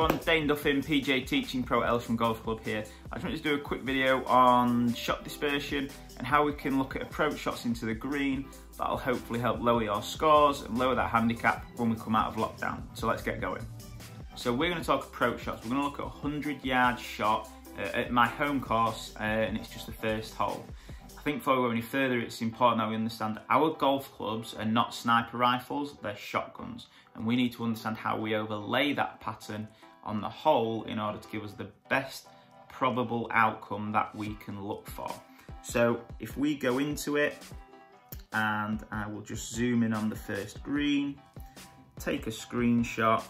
everyone, Dane Duffin, PGA Teaching Pro at Elsham Golf Club here. I just wanted to do a quick video on shot dispersion and how we can look at approach shots into the green. That'll hopefully help lower your scores and lower that handicap when we come out of lockdown. So let's get going. So we're going to talk approach shots. We're going to look at a 100-yard shot at my home course and it's just the first hole. I think before we go any further, it's important that we understand that our golf clubs are not sniper rifles, they're shotguns. And we need to understand how we overlay that pattern on the hole in order to give us the best probable outcome that we can look for. So if we go into it, and I will just zoom in on the first green, take a screenshot,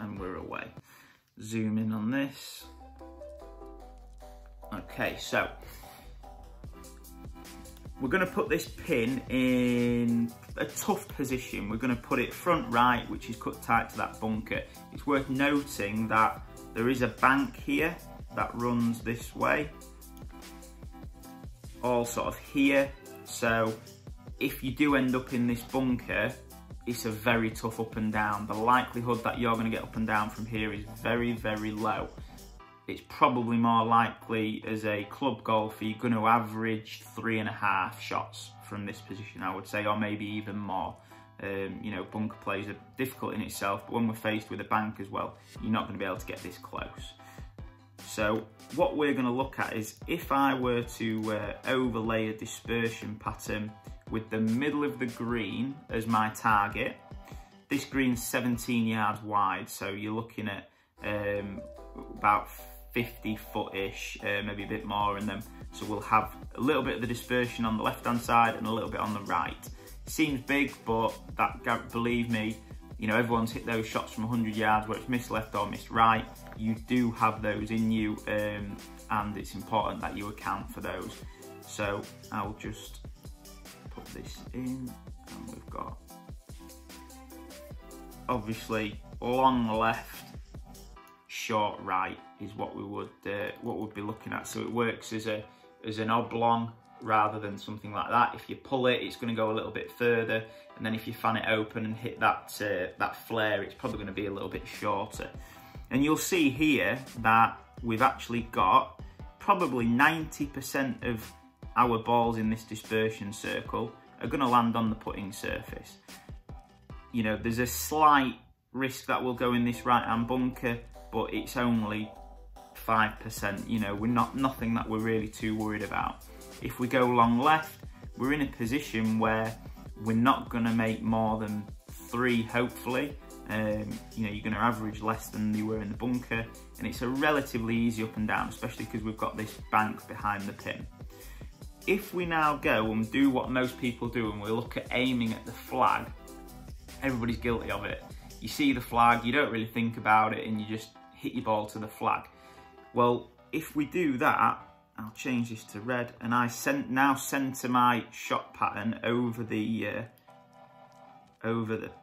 and we're away. Zoom in on this. Okay, so we're going to put this pin in a tough position. We're going to put it front right, which is cut tight to that bunker. It's worth noting that there is a bank here that runs this way, all sort of here. So if you do end up in this bunker, it's a very tough up and down. The likelihood that you're going to get up and down from here is very, very low. It's probably more likely as a club golfer you're going to average 3.5 shots from this position, I would say, or maybe even more. You know, bunker plays are difficult in itself, but when we're faced with a bank as well, you're not going to be able to get this close. So what we're going to look at is, if I were to overlay a dispersion pattern with the middle of the green as my target, this green's 17 yards wide, so you're looking at about 50 foot-ish, maybe a bit more in them. So we'll have a little bit of the dispersion on the left-hand side and a little bit on the right. Seems big, but that, believe me, you know, everyone's hit those shots from 100 yards, whether it's missed left or missed right. You do have those in you, and it's important that you account for those. So I'll just put this in, and we've got, obviously, long left, short right is what we'd be looking at. So it works as an oblong rather than something like that. If you pull it, it's going to go a little bit further, and then if you fan it open and hit that that flare, it's probably going to be a little bit shorter. And you'll see here that we've actually got probably 90% of our balls in this dispersion circle are going to land on the putting surface. You know, there's a slight risk that we'll go in this right hand bunker, but it's only 5%, you know, we're nothing that we're really too worried about. If we go long left, we're in a position where we're not gonna make more than 3, hopefully. You know, you're gonna average less than you were in the bunker, and it's a relatively easy up and down, especially because we've got this bank behind the pin. If we now go and do what most people do, and we look at aiming at the flag, everybody's guilty of it. You see the flag, you don't really think about it, and you just hit your ball to the flag. Well, if we do that, I'll change this to red, and I now centre my shot pattern over the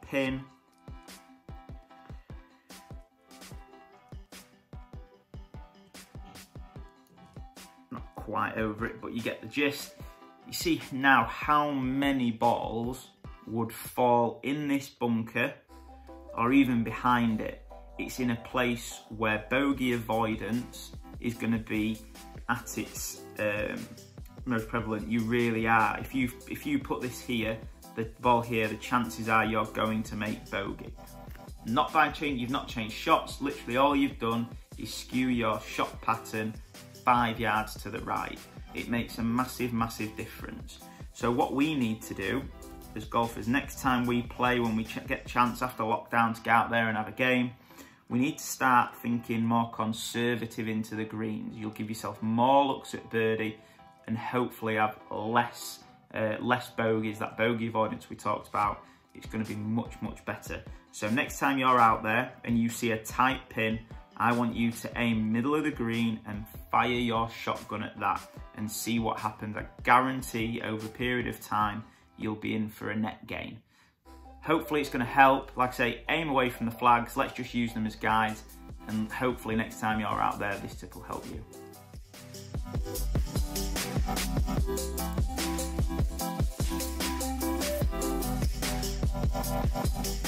pin. Not quite over it, but you get the gist. You see now how many balls would fall in this bunker, or even behind it. It's in a place where bogey avoidance is going to be at its most prevalent. You really are. If you put this here, the ball here, the chances are you're going to make bogey. Not by changing, you've not changed shots. Literally all you've done is skew your shot pattern 5 yards to the right. It makes a massive, massive difference. So what we need to do as golfers, next time we play, when we get a chance after lockdown to get out there and have a game, we need to start thinking more conservative into the greens. You'll give yourself more looks at birdie and hopefully have less bogeys. That bogey avoidance we talked about, it's going to be much, much better. So next time you're out there and you see a tight pin, I want you to aim middle of the green and fire your shotgun at that and see what happens. I guarantee over a period of time, you'll be in for a net gain. Hopefully it's going to help. Like I say, aim away from the flags. Let's just use them as guides, and hopefully next time you're out there, this tip will help you.